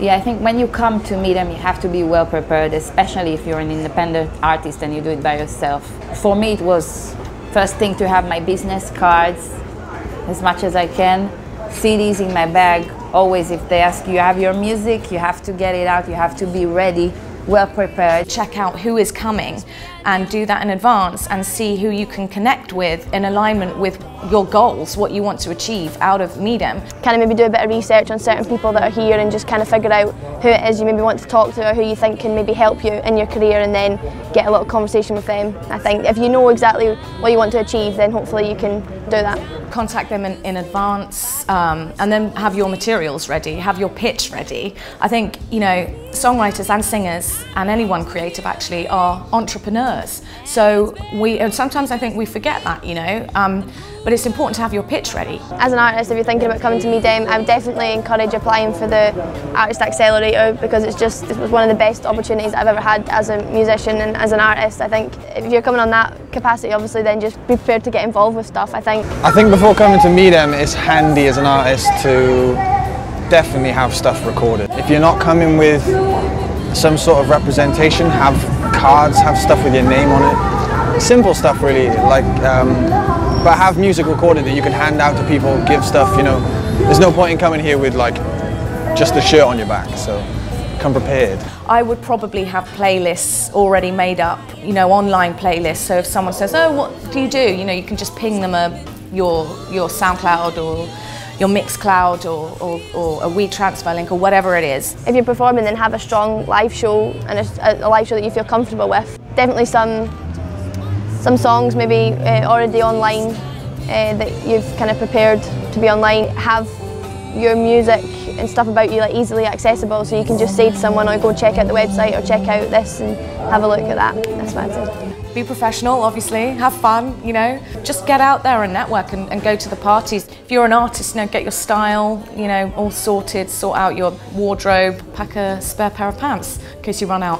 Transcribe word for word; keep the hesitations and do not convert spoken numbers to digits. Yeah, I think when you come to Midem, you have to be well prepared, especially if you're an independent artist and you do it by yourself. For me, it was first thing to have my business cards as much as I can, C Ds in my bag. Always, if they ask you, have your music, you have to get it out, you have to be ready, well prepared. Check out who is coming and do that in advance and see who you can connect with in alignment with your goals, what you want to achieve out of Midem. Kind of maybe do a bit of research on certain people that are here and just kind of figure out who it is you maybe want to talk to or who you think can maybe help you in your career, and then get a little conversation with them. I think if you know exactly what you want to achieve, then hopefully you can do that. Contact them in, in advance um, and then have your materials ready, have your pitch ready. I think, you know, songwriters and singers and anyone creative actually are entrepreneurs. So we, and sometimes I think we forget that, you know, um, but it's important to have your pitch ready. As an artist, if you're thinking about coming to Midem, I would definitely encourage applying for the Artist Accelerator, because it's just it was one of the best opportunities I've ever had as a musician and as an artist. I think if you're coming on that capacity, obviously, then just be prepared to get involved with stuff, I think. I think before coming to Midem, it's handy as an artist to definitely have stuff recorded. If you're not coming with some sort of representation, have cards, have stuff with your name on it. Simple stuff, really, like, um, but have music recorded that you can hand out to people, give stuff, you know. There's no point in coming here with like just a shirt on your back, so come prepared. I would probably have playlists already made up, you know, online playlists, so if someone says, oh, what do you do? You know, you can just ping them a, your, your SoundCloud or your MixCloud or, or, or a WeTransfer link or whatever it is. If you're performing, then have a strong live show, and a, a live show that you feel comfortable with. Definitely some Some songs maybe uh, already online uh, that you've kind of prepared to be online. Have your music and stuff about you like easily accessible, so you can just say to someone, oh, go check out the website or check out this and have a look at that. That's what I'd say. Be professional, obviously, have fun, you know. Just get out there and network and, and go to the parties. If you're an artist, you know, get your style, you know, all sorted, sort out your wardrobe, pack a spare pair of pants in case you run out.